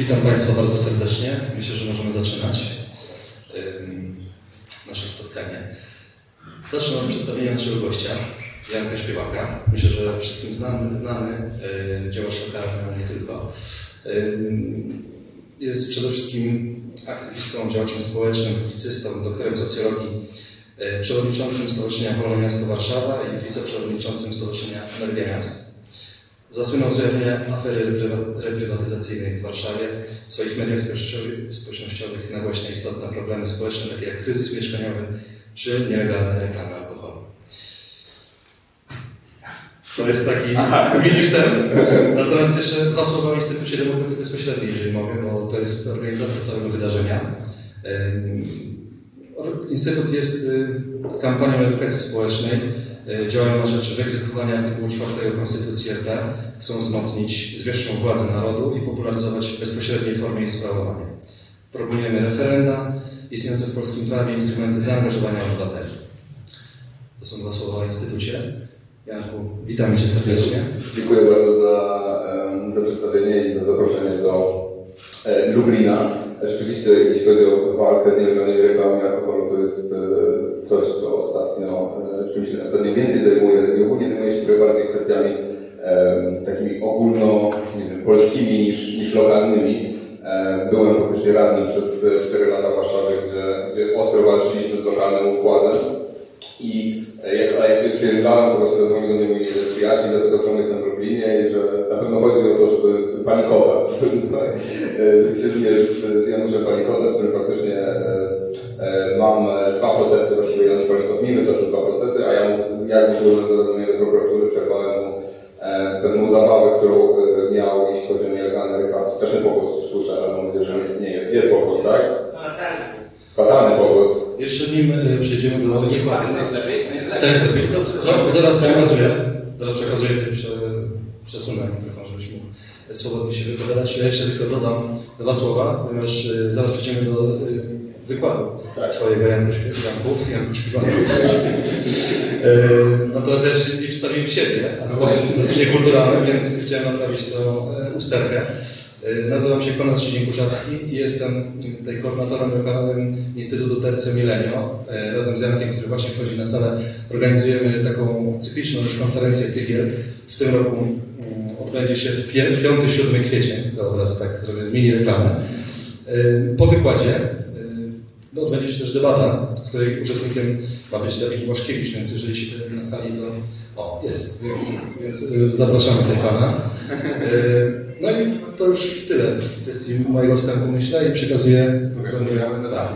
Witam Państwa bardzo serdecznie. Myślę, że możemy zaczynać nasze spotkanie. Zacznę od przedstawienia naszego gościa, Janka Śpiewaka. Myślę, że wszystkim znany działacz lokalny, ale nie tylko. Jest przede wszystkim aktywistą, działaczem społecznym, publicystą, doktorem socjologii, przewodniczącym Stowarzyszenia Wolne Miasto Warszawa i wiceprzewodniczącym Stowarzyszenia Energia Miast. Zasłynął z afery reprywatyzacyjnej w Warszawie. W swoich mediach społecznościowych nagłaśnia istotne problemy społeczne, takie jak kryzys mieszkaniowy czy nielegalne reklamy alkoholu. To jest taki mini wstęp. Natomiast jeszcze dwa słowa o Instytucie Demokracji Bezpośredniej, jeżeli mogę, bo to jest organizator całego wydarzenia. Instytut jest kampanią edukacji społecznej. Działają na rzecz wyegzekwowania artykułu 4 Konstytucji RP. Chcą wzmocnić zwierzchną władzę narodu i popularyzować w bezpośredniej formie jej sprawowanie. Proponujemy referenda, istniejące w polskim prawie instrumenty zaangażowania obywateli. To są dwa słowa o Instytucie. Janku, witamy Cię serdecznie. Dziękuję bardzo za przedstawienie i za zaproszenie do Lublina. Rzeczywiście, jeśli chodzi o walkę z nielegalnymi reklamami alkoholu, to jest coś, co czym się ostatnio więcej zajmuje i ogólnie zajmuje się bardziej kwestiami takimi ogólnopolskimi niż lokalnymi. Byłem faktycznie radnym przez 4 lata w Warszawie, gdzie ostro walczyliśmy z lokalnym układem. I jak przyjeżdżałem, po prostu zadzwonił do mnie mój przyjaciel, zapytał, czemu jestem w Lublinie i że na pewno chodzi o to, żeby Palikota, żeby się zmierzyć z Januszem Palikotem, w którym faktycznie mam dwa procesy, właściwie Janusz Palikot mi wytoczył dwa procesy, a ja mu złożyłem do prokuratury, przerwałem mu pewną zabawę, którą miał, jeśli chodzi o nielegalny reklam. Straszny pogłos słyszę, ale mam nadzieję, że nie jest pogłos, tak? Fatalny pogłos. Jeszcze nim przejdziemy do... No, nie ma, to jest lepiej. No, zaraz przekazuję przesunę mikrofon, żebyś mógł swobodnie się wypowiadać. Ja jeszcze tylko dodam dwa słowa, ponieważ zaraz przejdziemy do wykładu twojego Janku Śpiewaka. Natomiast ja jeszcze nie przedstawiłem siebie, a to jest dosyć kulturalne, więc chciałem naprawić tą usterkę. Nazywam się Konat Szydłukurzacki i jestem tutaj koordynatorem lokalnym Instytutu Terce Milenio. Razem z Jankiem, który właśnie wchodzi na salę, organizujemy taką cykliczną już konferencję Tygiel. W tym roku odbędzie się w 5-7 kwietnia, to od razu tak zrobię mini reklamę. Po wykładzie odbędzie się też debata, której uczestnikiem ma być David Moszczykiewicz, więc jeżeli się pojawi na sali, to o, jest, więc zapraszamy tutaj pana. No i to już tyle w kwestii mojego wstępu, myślę, i przekazuję... tak?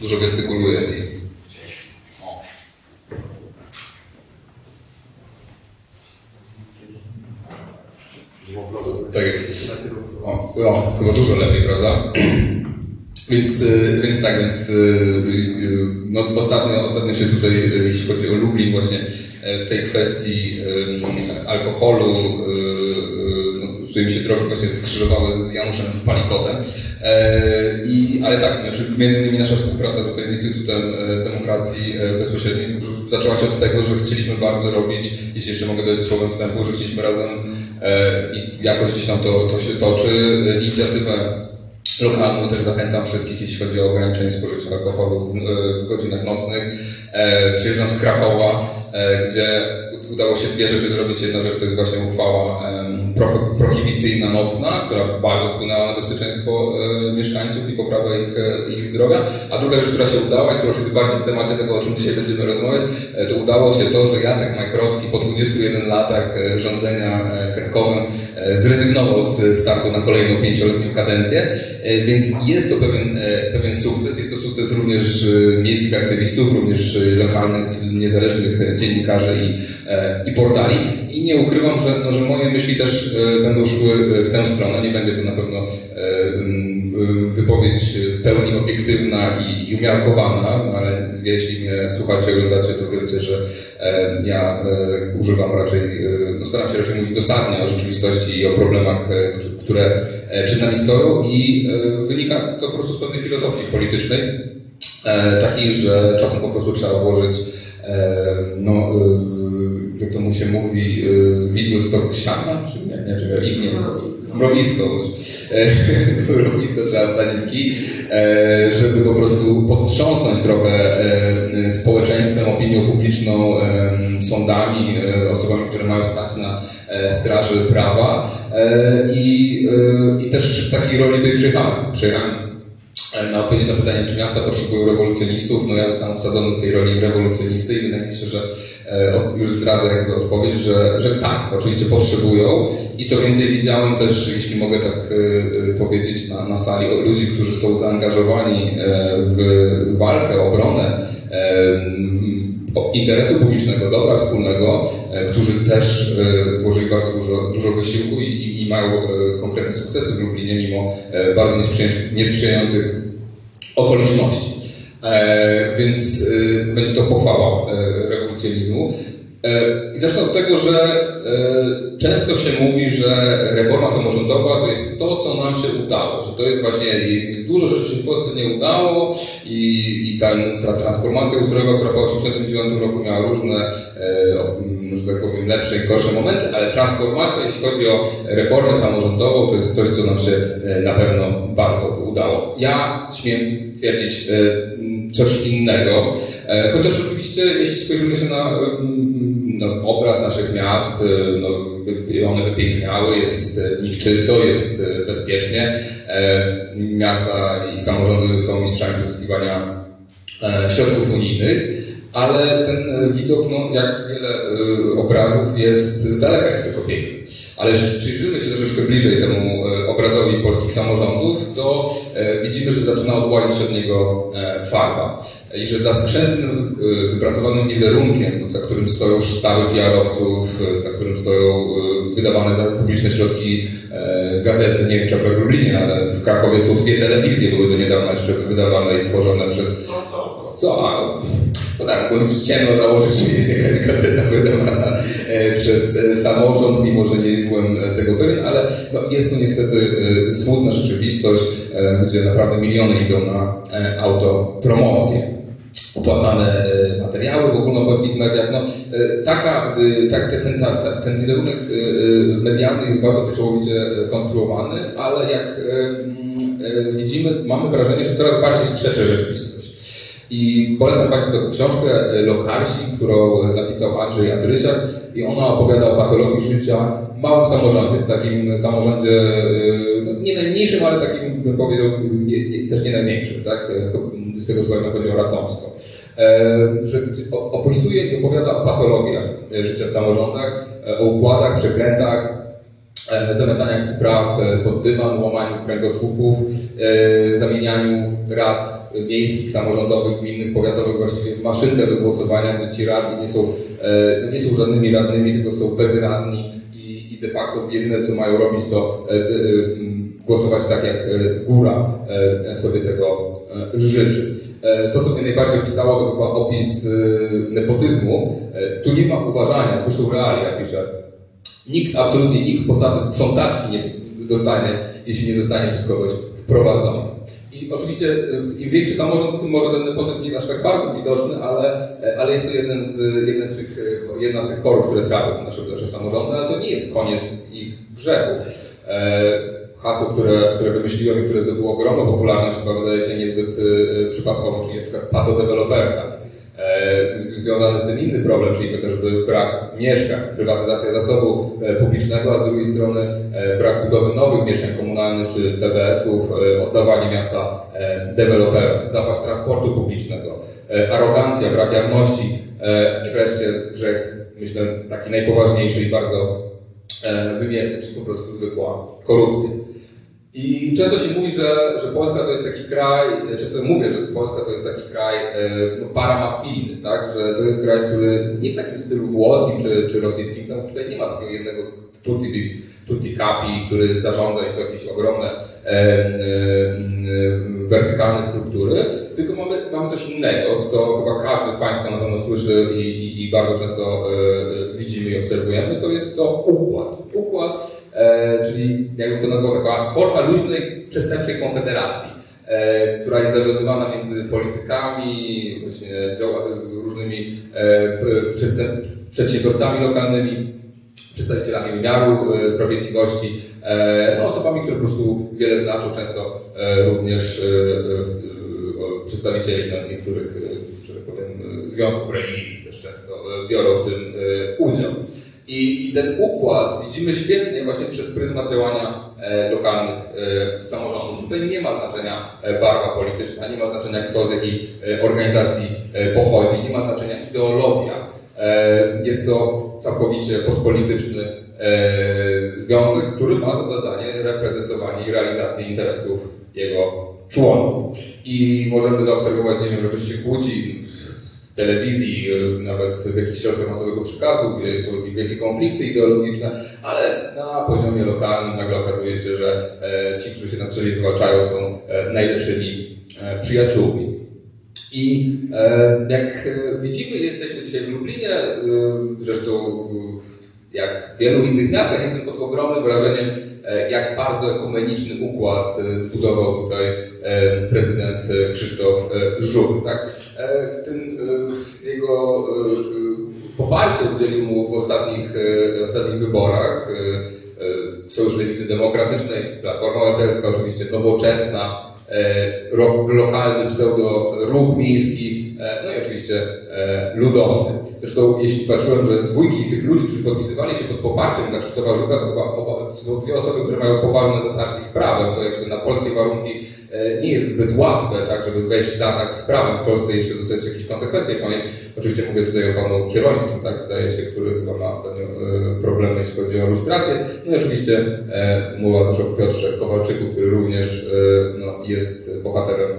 Dużo gestykuluję i... Tak jest. No, chyba dużo lepiej, prawda? Więc tak, więc no, ostatnio się tutaj, jeśli chodzi o Lublin, właśnie w tej kwestii alkoholu, no, tutaj mi się trochę właśnie skrzyżowały z Januszem Palikotem. Ale tak, znaczy, między innymi nasza współpraca tutaj z Instytutem Demokracji Bezpośredniej zaczęła się od tego, że chcieliśmy bardzo robić, jeśli jeszcze mogę dać słowem wstępu, że chcieliśmy razem i jakoś gdzieś tam to się toczy. Inicjatywę lokalną też zachęcam wszystkich, jeśli chodzi o ograniczenie spożycia alkoholu w godzinach nocnych. Przyjeżdżam z Krakowa, gdzie udało się dwie rzeczy zrobić. Jedna rzecz to jest właśnie uchwała prohibicyjna nocna, która bardzo wpłynęła na bezpieczeństwo mieszkańców i poprawę ich zdrowia. A druga rzecz, która się udała i która już jest bardziej w temacie tego, o czym dzisiaj będziemy rozmawiać, to udało się to, że Jacek Majkowski po 21 latach rządzenia Krakowem zrezygnował z startu na kolejną 5-letnią kadencję, więc jest to pewien sukces. Jest to sukces również miejskich aktywistów, również lokalnych, niezależnych dziennikarzy i portali. I nie ukrywam, że moje myśli też będą szły w tę stronę. Nie będzie to na pewno wypowiedź w pełni obiektywna i umiarkowana, ale jeśli mnie słuchacie, oglądacie, to wiecie, że ja używam raczej, no staram się raczej mówić dosadnie o rzeczywistości i o problemach, które czy na Nistoru, i wynika to po prostu z pewnej filozofii politycznej, takiej, że czasem po prostu trzeba włożyć, no, jak to mu się mówi, widły z torksiana, czy nie, mrowisko trzeba wsadzić kij, żeby po prostu potrząsnąć trochę społeczeństwem, opinią publiczną, sądami, osobami, które mają stać na straży prawa, i też w takiej roli tutaj przyjechałem. Na odpowiedź na pytanie, czy miasta potrzebują rewolucjonistów, no ja zostałem obsadzony w tej roli rewolucjonisty i wydaje mi się, że już zdradzę jakby odpowiedź, że tak, oczywiście potrzebują, i co więcej widziałem też, jeśli mogę tak powiedzieć, na sali ludzi, którzy są zaangażowani w walkę, obronę interesu publicznego, dobra wspólnego, którzy też włożyli bardzo dużo wysiłku i mają konkretne sukcesy w Lublinie, mimo bardzo niesprzyjających okoliczności. Więc będzie to pochwała rewolucjonizmu. I zacznę od tego, że często się mówi, że reforma samorządowa to jest to, co nam się udało, że to jest właśnie, jest dużo rzeczy się w Polsce nie udało, i ta transformacja ustrojowa, która po 1989 roku miała różne, że tak powiem, lepsze i gorsze momenty, ale transformacja, jeśli chodzi o reformę samorządową, to jest coś, co nam się na pewno bardzo udało. Ja śmiem twierdzić coś innego, chociaż oczywiście, jeśli spojrzymy się na obraz naszych miast, no, one wypiękniały, jest w nich czysto, jest bezpiecznie. Miasta i samorządy są mistrzami pozyskiwania środków unijnych, ale ten widok, no, jak wiele obrazów, jest z daleka jest tylko piękny. Ale jeśli przyjrzymy się troszeczkę bliżej temu obrazowi polskich samorządów, to widzimy, że zaczyna odłazić od niego farba i że za skrzętnym, wypracowanym wizerunkiem, za którym stoją sztaby PR-owców, za którym stoją wydawane za publiczne środki gazety, nie wiem czy akurat w Lublinie, ale w Krakowie są dwie telewizje, były do niedawna jeszcze wydawane i tworzone przez... No tak, bo ciemno założyć, że jest jakaś gazeta wydawana przez samorząd, mimo że nie byłem tego pewien, ale no, jest to niestety smutna rzeczywistość, gdzie naprawdę miliony idą na autopromocję. Opłacane materiały w ogólnopolskich mediach. No, ten wizerunek medialny jest bardzo wyczołowicie konstruowany, ale jak widzimy, mamy wrażenie, że coraz bardziej skrzeczy rzeczywistość. I polecam Państwu taką książkę Lokarsi, którą napisał Andrzej Andrysiak, i ona opowiada o patologii życia w małym samorządzie, w takim samorządzie, no, nie najmniejszym, ale takim, bym powiedział, też nie największym, tak? Z tego względu chodzi o Radomsko. Że opisuje i opowiada o patologiach życia w samorządach, o układach, przekrętach, zamiataniach spraw pod dywan, łamaniu kręgosłupów, zamienianiu rad miejskich, samorządowych, gminnych, powiatowych właściwie w maszynkę do głosowania, gdzie ci radni nie są żadnymi radnymi, tylko są bezradni i de facto jedyne co mają robić to głosować tak jak góra sobie tego życzy. To, co mnie najbardziej pisało, to był opis nepotyzmu. Tu nie ma uważania, tu są realia, pisze. Nikt, absolutnie nikt posady sprzątaczki nie dostanie, jeśli nie zostanie przez kogoś wprowadzony. I oczywiście im większy samorząd, tym może ten nepotyzm nie jest aż tak bardzo widoczny, ale jest to jedna z tych chorób, które trafią w nasze samorządy, ale to nie jest koniec ich grzechów. Hasło, które wymyśliłem i które zdobyło ogromną popularność, chyba wydaje się niezbyt przypadkowo, czyli na przykład patodeweloperka. Związany z tym inny problem, czyli chociażby brak mieszkań, prywatyzacja zasobu publicznego, a z drugiej strony brak budowy nowych mieszkań komunalnych czy TBS-ów, oddawanie miasta deweloperom, zapas transportu publicznego, arogancja, brak jawności i wreszcie grzech, myślę, taki najpoważniejszy i bardzo wymierny, czyli po prostu zwykła korupcja. I często się mówi, że Polska to jest taki kraj, często mówię, że Polska to jest taki kraj no, paramafijny, tak? Że to jest kraj, który nie w takim stylu włoskim czy rosyjskim, tam tutaj nie ma takiego jednego tutti capi, który zarządza, jest jakieś ogromne wertykalne struktury, tylko mamy coś innego, to chyba każdy z Państwa na pewno słyszy i bardzo często widzimy i obserwujemy, to jest to układ. Układ czyli jakby to nazwał taka forma luźnej, przestępczej konfederacji, która jest zawiązywana między politykami, właśnie różnymi przedsiębiorcami lokalnymi, przedstawicielami wymiaru sprawiedliwości, osobami, które po prostu wiele znaczą, często również przedstawicieli niektórych, że tak powiem, związków religijnych też często biorą w tym udział. I ten układ widzimy świetnie właśnie przez pryzmat działania lokalnych samorządów. Tutaj nie ma znaczenia barwa polityczna, nie ma znaczenia kto z jakiej organizacji pochodzi, nie ma znaczenia ideologia. Jest to całkowicie pospolityczny związek, który ma za zadanie reprezentowanie i realizację interesów jego członków. I możemy zaobserwować, nie wiem, że ktoś się kłóci w telewizji, nawet w jakichś środkach masowego przekazu, gdzie są wielkie konflikty ideologiczne, ale na poziomie lokalnym nagle okazuje się, że ci, którzy się na czele zwalczają, są najlepszymi przyjaciółmi. I jak widzimy, jesteśmy dzisiaj w Lublinie, zresztą jak w wielu innych miastach, jestem pod ogromnym wrażeniem, jak bardzo ekumeniczny układ zbudował tutaj prezydent Krzysztof Żuk. Tak? Z jego poparcie udzielił mu w ostatnich wyborach Sojusz Lewicy Demokratycznej, Platforma Obywatelska, oczywiście Nowoczesna, lokalny pseudo-ruch miejski, no i oczywiście ludowcy. Zresztą jeśli patrzyłem, że z dwójki tych ludzi, którzy podpisywali się pod poparciem dla Krzysztofa Żuka, to są dwie osoby, które mają poważne zatargi z prawem, co jakby na polskie warunki nie jest zbyt łatwe, tak, żeby wejść w zatarg z prawem. W Polsce jeszcze zostać jakieś konsekwencje po niej. Oczywiście mówię tutaj o panu Kierowskim, tak, zdaje się, który chyba ma ostatnio problemy, jeśli chodzi o lustrację. No i oczywiście mowa też o Piotrze Kowalczyku, który również no, jest bohaterem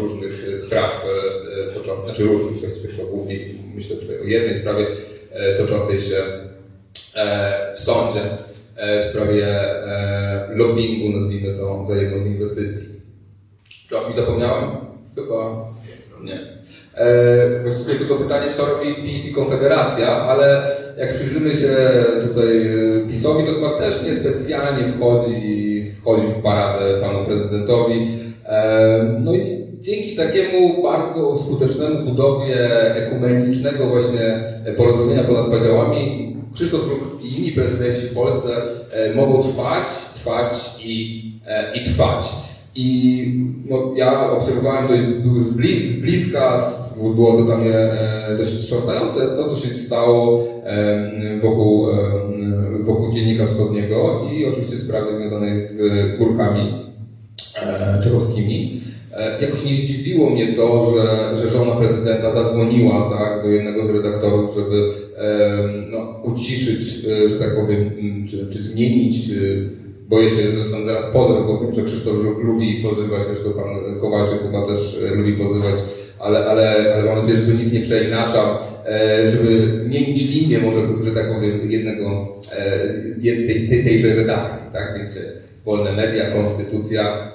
różnych spraw toczących, znaczy różnych, właściwie głównie myślę tutaj o jednej sprawie toczącej się w sądzie, w sprawie lobbingu, nazwijmy to, za jedną z inwestycji. Czy o tym zapomniałem? Chyba nie. Właściwie tylko pytanie, co robi PiS i Konfederacja, ale jak przyjrzymy się tutaj PiS-owi, to chyba też niespecjalnie wchodzi w paradę panu prezydentowi. No i dzięki takiemu bardzo skutecznemu budowie ekumenicznego właśnie porozumienia ponad podziałami Krzysztof Żuk i inni prezydenci w Polsce mogą trwać. I no, ja obserwowałem dość z bliska, było to dla mnie dość wstrząsające, to co się stało wokół Dziennika Wschodniego i oczywiście sprawy związanej z Górkami Czechowskimi. Jakoś nie zdziwiło mnie to, że żona prezydenta zadzwoniła, tak, do jednego z redaktorów, żeby no, uciszyć, że tak powiem, czy zmienić. Boję się, że są zaraz pozew, bo wiem, że Krzysztof Żuk lubi pozywać, zresztą pan Kowalczyk chyba też lubi pozywać, ale mam nadzieję, że to nic nie przeinacza, żeby zmienić linię, może, że tak powiem, tejże redakcji, tak, wiecie, wolne media, konstytucja,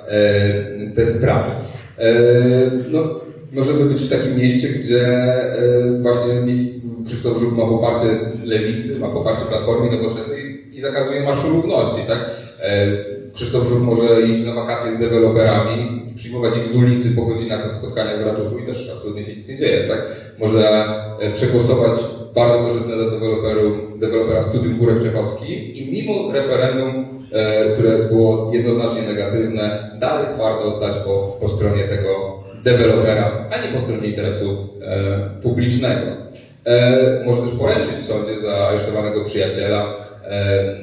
te sprawy. No, możemy być w takim mieście, gdzie właśnie Krzysztof Żuk ma poparcie Lewicy, ma poparcie Platformy Nowoczesnej i zakazuje Marszu Równości, tak? Krzysztof Żuk może iść na wakacje z deweloperami i przyjmować ich z ulicy po godzinach ze spotkania w ratuszu i też absolutnie się nic nie dzieje, tak? Może przegłosować bardzo korzystne dla dewelopera studium Górek Czechowski i mimo referendum, które było jednoznacznie negatywne, dalej twardo stać po stronie tego dewelopera, a nie po stronie interesu publicznego. Może też poręczyć w sądzie za aresztowanego przyjaciela,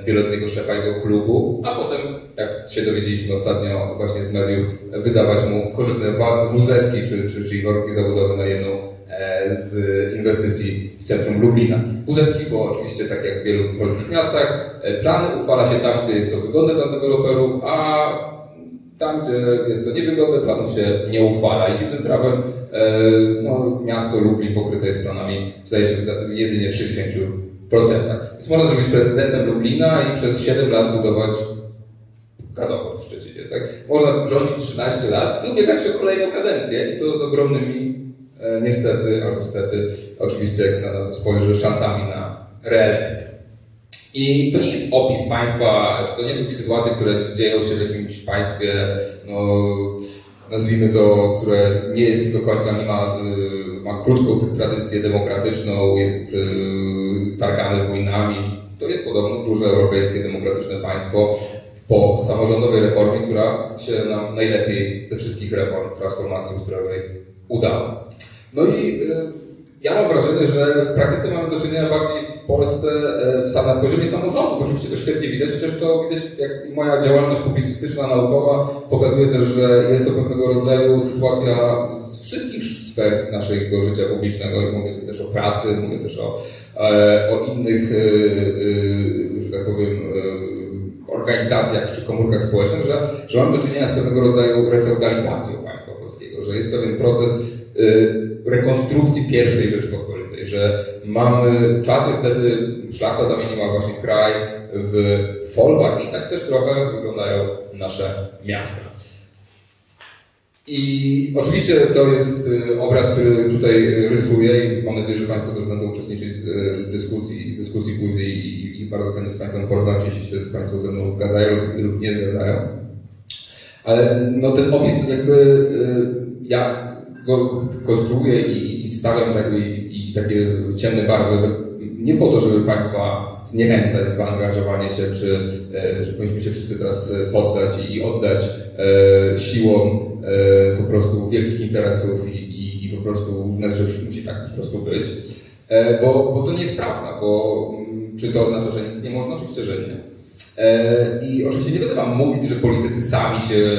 wieloletniego szefa jego klubu, a potem, jak się dowiedzieliśmy ostatnio właśnie z mediów, wydawać mu korzystne WZ-ki czy igorki zawodowe na jedną z inwestycji w centrum Lublina. WZ-ki, bo oczywiście tak jak w wielu polskich miastach, plany uchwala się tam, gdzie jest to wygodne dla deweloperów, a tam, gdzie jest to niewygodne, planów się nie uchwala. I dziwnym trafem no, miasto Lublin pokryte jest planami, zdaje się, jedynie 60%. Więc można też być prezydentem Lublina i przez 7 lat budować gazoport w Szczecinie, tak? Można rządzić 13 lat i ubiegać się o kolejną kadencję i to z ogromnymi, niestety, albo stety, oczywiście jak na to spojrzy, szansami na reelekcję. I to nie jest opis państwa, to nie są takie sytuacje, które dzieją się w jakimś państwie, no, nazwijmy to, które nie jest do końca, nie ma, ma krótką tradycję demokratyczną, jest targane wojnami. To jest podobno duże europejskie demokratyczne państwo po samorządowej reformie, która się nam najlepiej ze wszystkich reform transformacji ustrojowej udała. No i ja mam wrażenie, że w praktyce mamy do czynienia bardziej w Polsce na poziomie samorządów. Oczywiście to świetnie widać, chociaż to widać, jak moja działalność publicystyczna, naukowa pokazuje też, że jest to pewnego rodzaju sytuacja z wszystkich sfer naszego życia publicznego. I mówię też o pracy, mówię też o innych, że tak powiem, organizacjach czy komórkach społecznych, że mamy do czynienia z pewnego rodzaju refeudalizacją państwa polskiego, że jest pewien proces rekonstrukcji pierwszej Rzeczpospolitej, że mamy z czasem wtedy szlachta zamieniła właśnie kraj w folwark i tak też trochę wyglądają nasze miasta. I oczywiście to jest obraz, który tutaj rysuję i mam nadzieję, że Państwo też będą uczestniczyć w dyskusji później i bardzo chętnie z Państwem porozmawiam, jeśli się Państwo ze mną zgadzają lub nie zgadzają. Ale no, ten opis jakby ja go konstruuję i stawiam tak, i takie ciemne barwy nie po to, żeby Państwa zniechęcać w angażowanie się, czy że powinniśmy się wszyscy teraz poddać i oddać siłą po prostu wielkich interesów i po prostu uznać, że musi tak po prostu być, bo to nie jest prawda, bo czy to oznacza, że nic nie można? Oczywiście, że nie. I oczywiście nie będę Wam mówić, że politycy sami się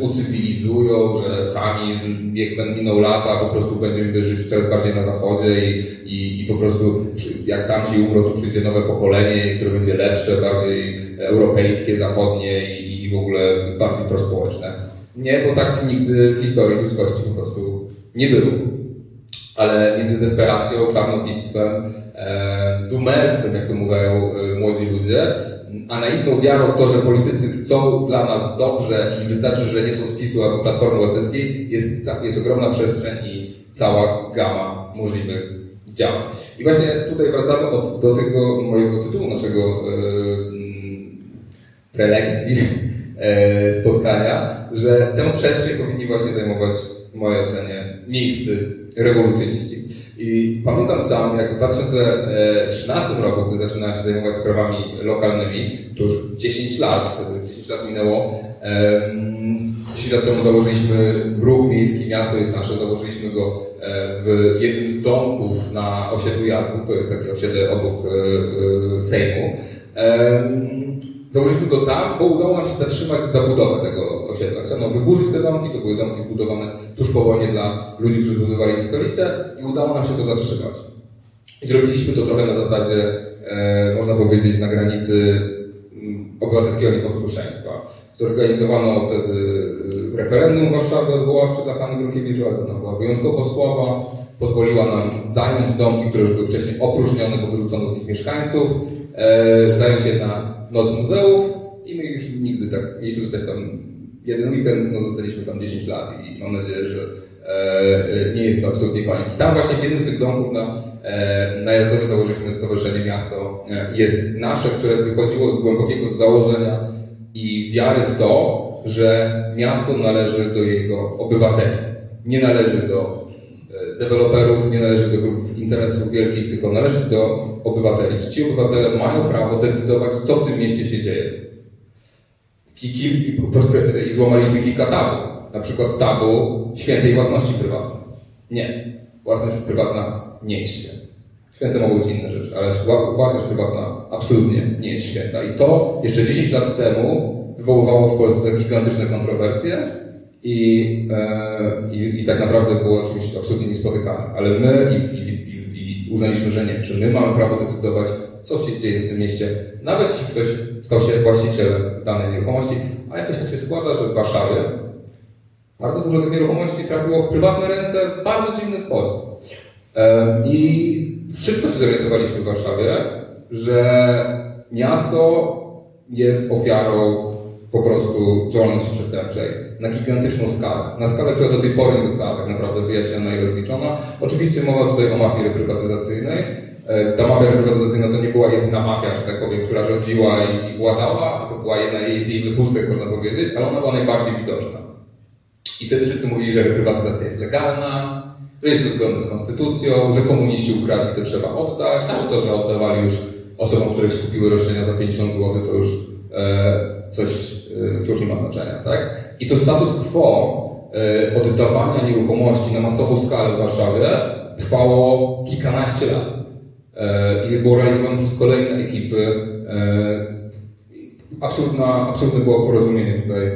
ucywilizują, że sami, jak miną lata, po prostu będziemy żyć coraz bardziej na zachodzie i po prostu jak tam ci umrą, to przyjdzie nowe pokolenie, które będzie lepsze, bardziej europejskie, zachodnie i w ogóle bardziej prospołeczne. Nie, bo tak nigdy w historii ludzkości po prostu nie było. Ale między desperacją, czarnowictwem, dumerstwem, jak to mówią młodzi ludzie, a naiwną wiarą w to, że politycy chcą dla nas dobrze i wystarczy, że nie są z PiS-u albo Platformy Obywatelskiej, jest ogromna przestrzeń i cała gama możliwych działań. I właśnie tutaj wracamy do tego mojego tytułu naszego prelekcji, spotkania, że tę przestrzeń powinni właśnie zajmować, w mojej ocenie, miejscy rewolucjoniści. I pamiętam sam, jak w 2013 roku, gdy zaczynałem się zajmować sprawami lokalnymi, to już 10 lat minęło, 10 lat temu założyliśmy ruch miejski, miasto jest nasze, założyliśmy go w jednym z domków na osiedlu Jazdów, to jest takie osiedle obok Sejmu. Założyliśmy go tam, bo udało nam się zatrzymać zabudowę tego osiedla. Chciano wyburzyć te domki, to były domki zbudowane tuż po wojnie dla ludzi, którzy budowali stolicę i udało nam się to zatrzymać. I zrobiliśmy to trochę na zasadzie, można powiedzieć, na granicy obywatelskiego nieposłuszeństwa. Zorganizowano wtedy referendum Warszawy odwoławcze dla Hanny Gronkiewicz, ale ona była wyjątkowo słaba. Pozwoliła nam zająć domki, które już były wcześniej opróżnione, bo wyrzucono z nich mieszkańców, zająć je na noc muzeów i my już nigdy tak mieliśmy zostać tam jeden weekend, no zostaliśmy tam 10 lat i mam nadzieję, że nie jest to absolutnie koniec. Tam właśnie w jednym z tych domków na Jazdowie założyliśmy Stowarzyszenie Miasto Jest Nasze, które wychodziło z głębokiego założenia i wiary w to, że miasto należy do jego obywateli, nie należy do deweloperów, nie należy do grup interesów wielkich, tylko należy do obywateli. I ci obywatele mają prawo decydować, co w tym mieście się dzieje. I złamaliśmy kilka tabu. Na przykład tabu świętej własności prywatnej. Nie. Własność prywatna nie jest święta. Święte mogą być inne rzeczy, ale własność prywatna absolutnie nie jest święta. I to jeszcze 10 lat temu wywoływało w Polsce gigantyczne kontrowersje, I tak naprawdę było czymś absolutnie niespotykane, ale my i uznaliśmy, że nie, że my mamy prawo decydować, co się dzieje w tym mieście, nawet jeśli ktoś stał się właścicielem danej nieruchomości, a jakoś tak się składa, że w Warszawie bardzo dużo tych nieruchomości trafiło w prywatne ręce w bardzo dziwny sposób. I szybko się zorientowaliśmy w Warszawie, że miasto jest ofiarą po prostu działalności przestępczej na gigantyczną skalę. Na skalę, która do tej pory została tak naprawdę wyjaśniona i rozliczona. Oczywiście mowa tutaj o mafii reprywatyzacyjnej, Ta mafia reprywatyzacyjna to nie była jedyna mafia, że tak powiem, która rządziła i władała, to była jedna z jej wypustek, można powiedzieć, ale ona była najbardziej widoczna. I wtedy wszyscy mówili, że reprywatyzacja jest legalna, że jest to zgodne z konstytucją, że komuniści ukradli, to trzeba oddać, a że to, że oddawali już osobom, które skupiły roszczenia za 50 zł, to już to już nie ma znaczenia, tak? I to status quo oddawania nieruchomości na masową skalę w Warszawie trwało kilkanaście lat. I było realizowane przez kolejne ekipy. Absolutne było porozumienie tutaj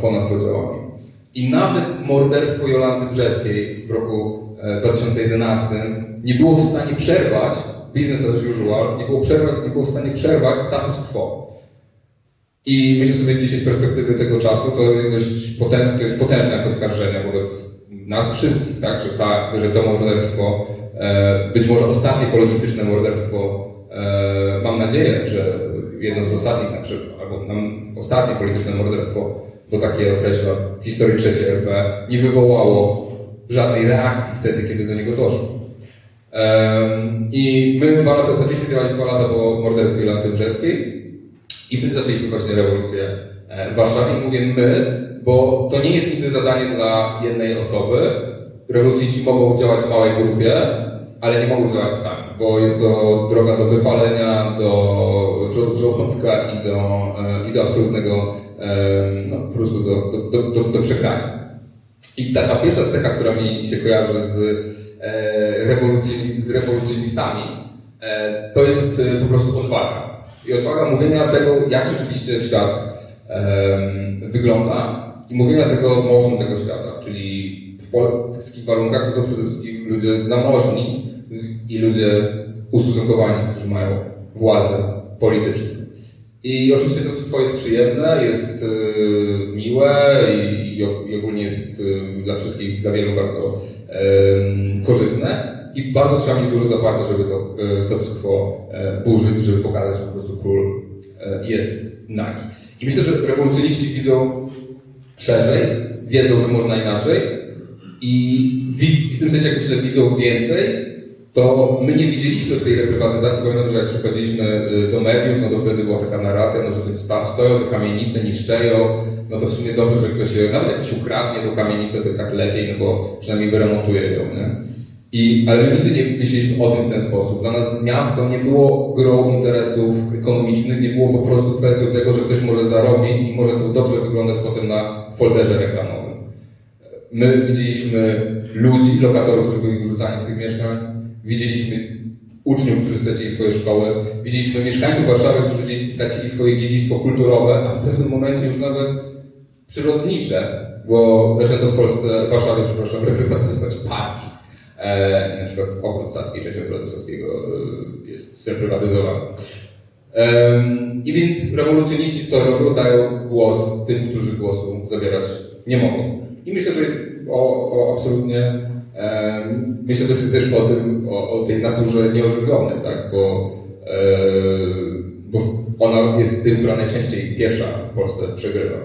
ponad podziałami. I nawet morderstwo Jolanty Brzeskiej w roku 2011 nie było w stanie przerwać, business as usual, nie było w stanie przerwać status quo. I myślę sobie dzisiaj z perspektywy tego czasu, to jest dość potężne, to jest potężne oskarżenie wobec nas wszystkich, tak? Że to morderstwo, być może ostatnie polityczne morderstwo, mam nadzieję, że jedno z ostatnich na przykład, albo ostatnie polityczne morderstwo, bo takie określa, w historii III RP, nie wywołało żadnej reakcji wtedy, kiedy do niego doszło. I my zaczęliśmy działać 2 lata po morderstwie Jolanty Brzeskiej i wtedy zaczęliśmy właśnie rewolucję w Warszawie. I mówię my, bo to nie jest nigdy zadanie dla jednej osoby. Rewolucjoniści mogą działać w małej grupie, ale nie mogą działać sami, bo jest to droga do wypalenia, do żołądka i do absolutnego, no, po prostu do przegrania. I taka pierwsza cecha, która mi się kojarzy z rewolucjonistami, to jest po prostu odwaga. I odwaga mówienia tego, jak rzeczywiście świat wygląda i mówienia tego mocą tego świata, czyli w polskich warunkach to są przede wszystkim ludzie zamożni i ludzie ustosunkowani, którzy mają władzę polityczną. I oczywiście to jest przyjemne, jest miłe i ogólnie jest dla wszystkich, dla wielu bardzo korzystne. I bardzo trzeba mieć dużo zaparcia, żeby to status quo burzyć, żeby pokazać, że po prostu król jest nagi. I myślę, że rewolucjoniści widzą szerzej, wiedzą, że można inaczej. I w tym sensie, jak myślę, widzą więcej, to my nie widzieliśmy w tej reprywatyzacji. Pamiętam, że jak przychodziliśmy do mediów, no to wtedy była taka narracja, no, że stoją te kamienice, niszczeją, no to w sumie dobrze, że ktoś, nawet jak ktoś ukradnie tą kamienicę, to tak lepiej, no bo przynajmniej wyremontuje ją, nie? Ale my nigdy nie myśleliśmy o tym w ten sposób. Dla nas miasto nie było grą interesów ekonomicznych, nie było po prostu kwestią tego, że ktoś może zarobić i może to dobrze wyglądać potem na folderze reklamowym. My widzieliśmy ludzi, lokatorów, którzy byli wyrzucani z tych mieszkań, widzieliśmy uczniów, którzy stracili swoje szkoły, widzieliśmy mieszkańców Warszawy, którzy stracili swoje dziedzictwo kulturowe, a w pewnym momencie już nawet przyrodnicze, bo zaczęto w Polsce, w Warszawie, przepraszam, reprywatyzować parki. Na przykład Ogród Saski, część Ogrodu Saskiego jest reprywatyzowana. I więc rewolucjoniści to robią, dają głos tym, którzy głosu zabierać nie mogą. I myślę tutaj absolutnie, myślę też o tym, o tej naturze nieożywionej, tak? Bo ona jest tym, która najczęściej pierwsza w Polsce przegrywa.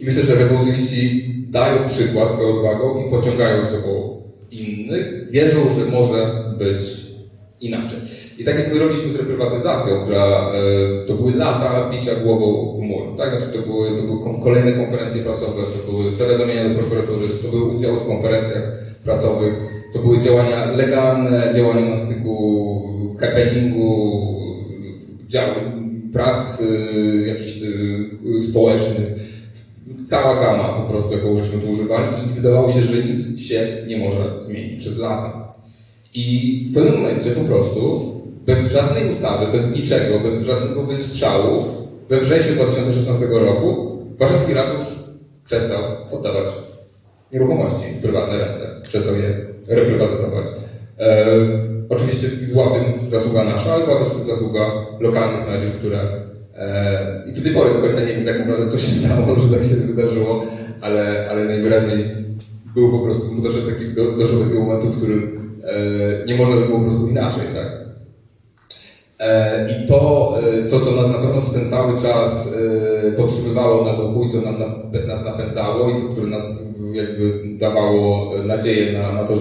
I myślę, że rewolucjoniści dają przykład swoją odwagą i pociągają ze sobą innych, wierzą, że może być inaczej. I tak jak my robiliśmy z reprywatyzacją, która to były lata bicia głową w mur, tak? Znaczy to były kolejne konferencje prasowe, to były zawiadomienia do prokuratury, to był udział w konferencjach prasowych, to były działania legalne, działania na styku happeningu, prac jakichś społecznych, cała gama po prostu, jaką żeśmy tu używali i wydawało się, że nic się nie może zmienić przez lata. I w pewnym momencie po prostu bez żadnej ustawy, bez niczego, bez żadnego wystrzału, we wrześniu 2016 roku warszawski ratusz przestał oddawać nieruchomości w prywatne ręce, przestał je reprywatyzować. Oczywiście była w tym zasługa nasza, ale była też zasługa lokalnych mediów, które i do tej pory do końca nie wiem tak naprawdę, co się stało, że tak się wydarzyło, ale najwyraźniej był po prostu, doszło do takiego momentu, w którym nie można już było po prostu inaczej, tak? I to, co nas na pewno przez ten cały czas podtrzymywało na boku i co nas napędzało i co, które nas jakby dawało nadzieję na to,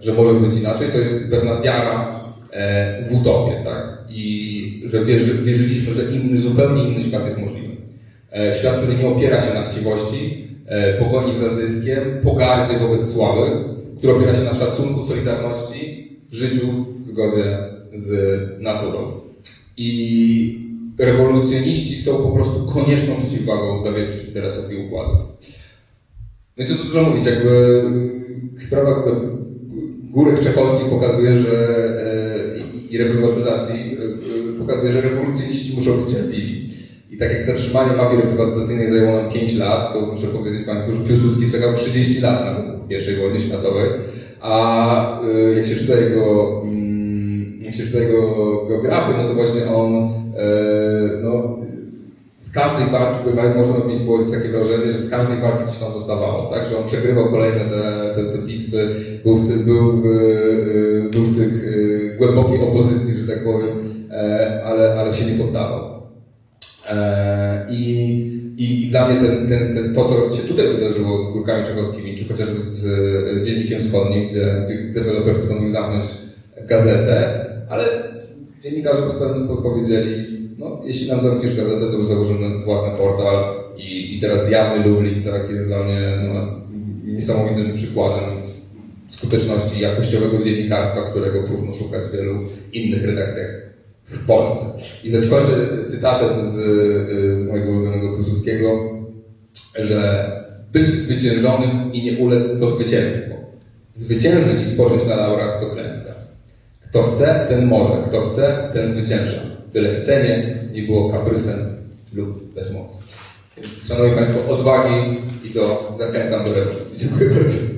że może być inaczej, to jest pewna wiara w utopię, tak? I że wierzyliśmy, że zupełnie inny świat jest możliwy. Świat, który nie opiera się na chciwości, pogoni za zyskiem, pogardzie wobec sławy, który opiera się na szacunku, solidarności, życiu, zgodzie z naturą. I rewolucjoniści są po prostu konieczną przeciwwagą dla wielkich interesów i układów. No i co tu dużo mówić, jakby sprawa Górek Czechowski pokazuje, że i reprywatyzacji pokazuje, że rewolucjoniści muszą być cierpliwi. I tak jak zatrzymanie mafii reprywatyzacyjnej zajęło nam 5 lat, to muszę powiedzieć Państwu, że Piłsudski czekał 30 lat na I wojnie światowej, a jak się czyta jego geografię, no to właśnie on, no, z każdej walki, można mieć takie wrażenie, że z każdej walki coś tam zostawało, tak? Że on przegrywał kolejne te bitwy, był w tych głębokiej opozycji, że tak powiem, ale się nie poddawał. I dla mnie to, co się tutaj wydarzyło z Górkami Czechowskimi, czy chociażby z Dziennikiem Wschodnim, gdzie deweloper postanowił zamknąć gazetę, ale dziennikarze powiedzieli, no, jeśli nam zamkniesz gazetę, to założymy własny portal i teraz Jamy Lublin, tak, jest dla mnie niesamowitym przykładem skuteczności jakościowego dziennikarstwa, którego próżno szukać w wielu innych redakcjach w Polsce. I zakończę cytatem z mojego ulubionego Piłsudskiego, że być zwyciężonym i nie ulec to zwycięstwo. Zwyciężyć i spocząć na laurach to klęska. Kto chce, ten może, kto chce, ten zwycięża. Byle chcenie nie było kaprysem lub bezmocą. Więc, szanowni Państwo, odwagi i zachęcam do rewolucji. Dziękuję bardzo.